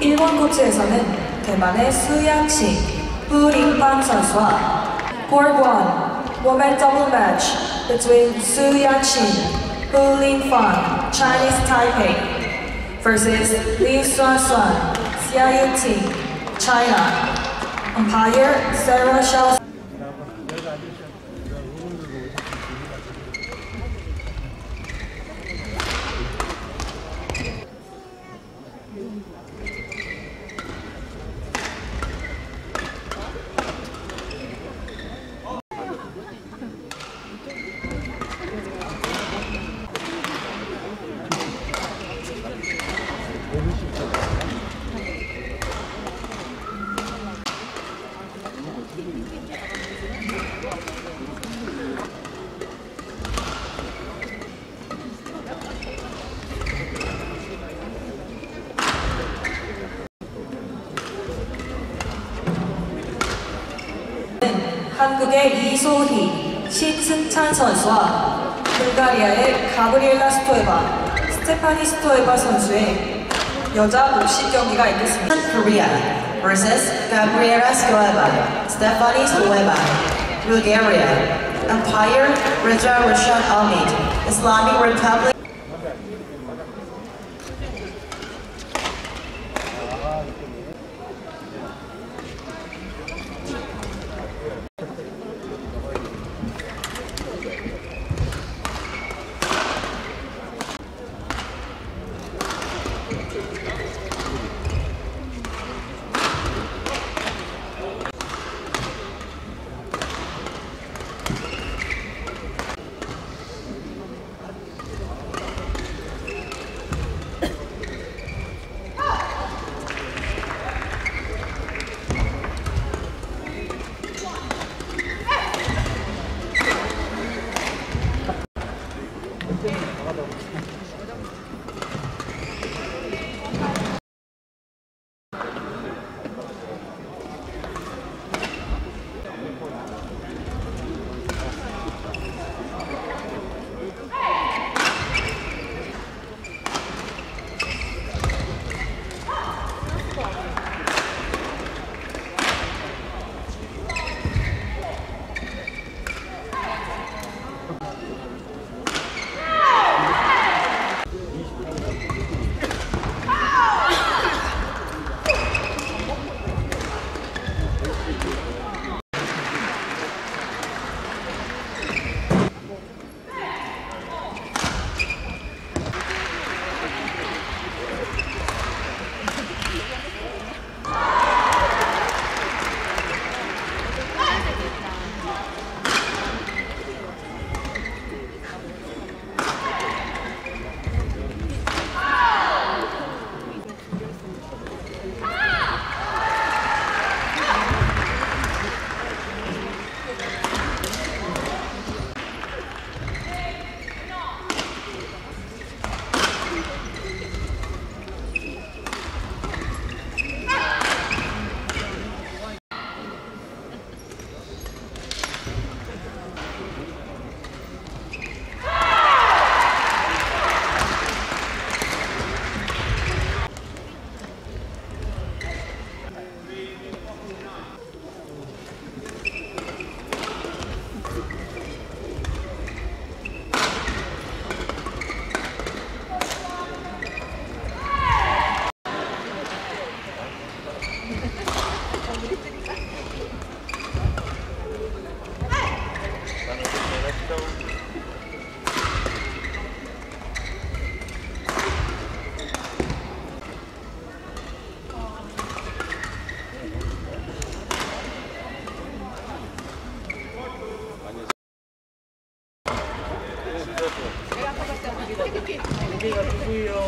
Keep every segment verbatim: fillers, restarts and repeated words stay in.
일본 국제에서는 대만의 수양식 뿌링빵 선수와 Part one Women Double Match between Su Yang-shin, Hu Lin-fang, Chinese Taipei versus Lee Xuan-suan, Xia Yu-ting, China. Umpire Sarah Shaw. 한국의 이소희, 신승찬 선수와 불가리아의 가브리엘라 스토에바, 스테파니 스토에바 선수의 여자 복식 경기가 있겠습니다. Korea versus Gabriela Stoeva, Stefanie Stoeva, Bulgaria, Empire, Raja Rashad Ahmed, Islamic Republic.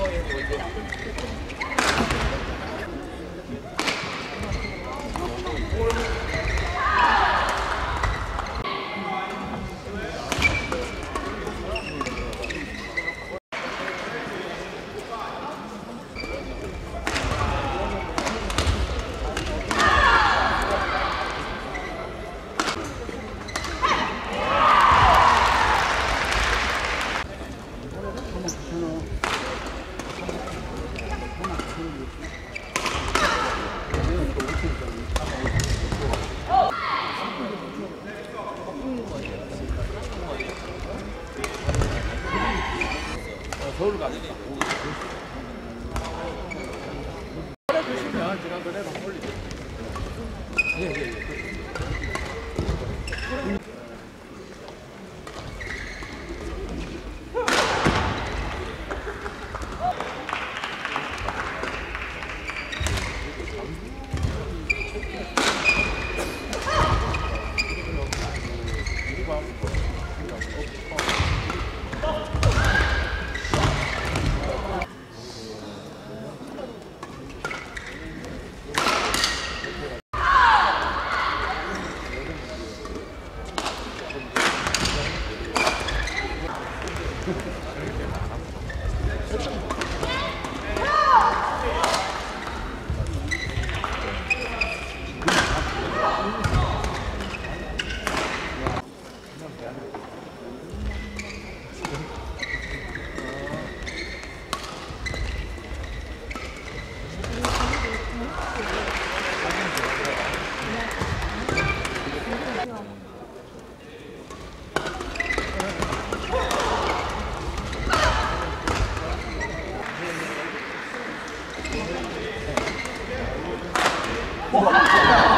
와